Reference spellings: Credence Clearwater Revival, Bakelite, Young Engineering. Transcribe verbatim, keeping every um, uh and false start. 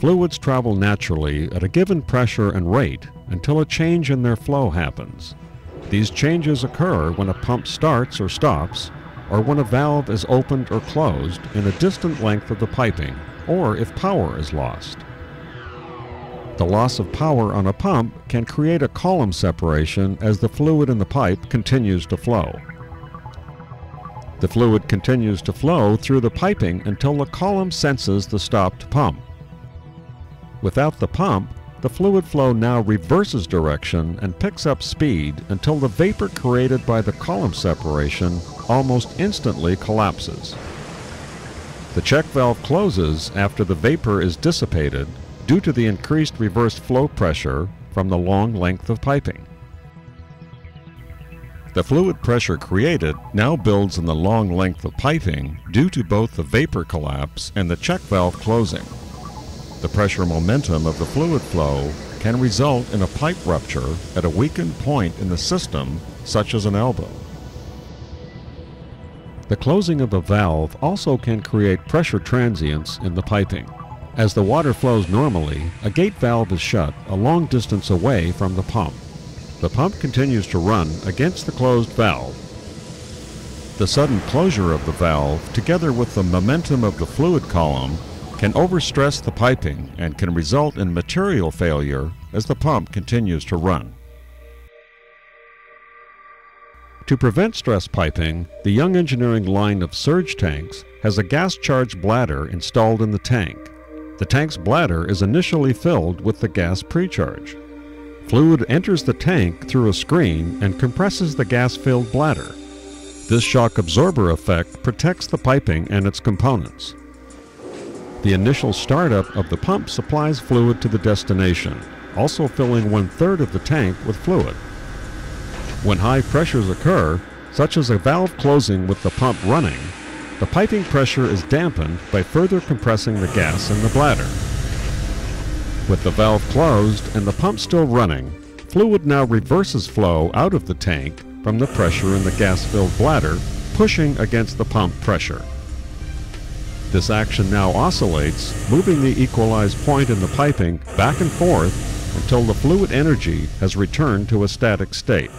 Fluids travel naturally at a given pressure and rate until a change in their flow happens. These changes occur when a pump starts or stops, or when a valve is opened or closed in a distant length of the piping, or if power is lost. The loss of power on a pump can create a column separation as the fluid in the pipe continues to flow. The fluid continues to flow through the piping until the column senses the stopped pump. Without the pump, the fluid flow now reverses direction and picks up speed until the vapor created by the column separation almost instantly collapses. The check valve closes after the vapor is dissipated due to the increased reverse flow pressure from the long length of piping. The fluid pressure created now builds in the long length of piping due to both the vapor collapse and the check valve closing. The pressure momentum of the fluid flow can result in a pipe rupture at a weakened point in the system, such as an elbow. The closing of a valve also can create pressure transients in the piping. As the water flows normally, a gate valve is shut a long distance away from the pump. The pump continues to run against the closed valve. The sudden closure of the valve, together with the momentum of the fluid column, can overstress the piping and can result in material failure as the pump continues to run. To prevent stress piping, the Young Engineering line of surge tanks has a gas-charged bladder installed in the tank. The tank's bladder is initially filled with the gas precharge. Fluid enters the tank through a screen and compresses the gas-filled bladder. This shock absorber effect protects the piping and its components. The initial startup of the pump supplies fluid to the destination, also filling one-third of the tank with fluid. When high pressures occur, such as a valve closing with the pump running, the piping pressure is dampened by further compressing the gas in the bladder. With the valve closed and the pump still running, fluid now reverses flow out of the tank from the pressure in the gas-filled bladder, pushing against the pump pressure. This action now oscillates, moving the equalized point in the piping back and forth until the fluid energy has returned to a static state.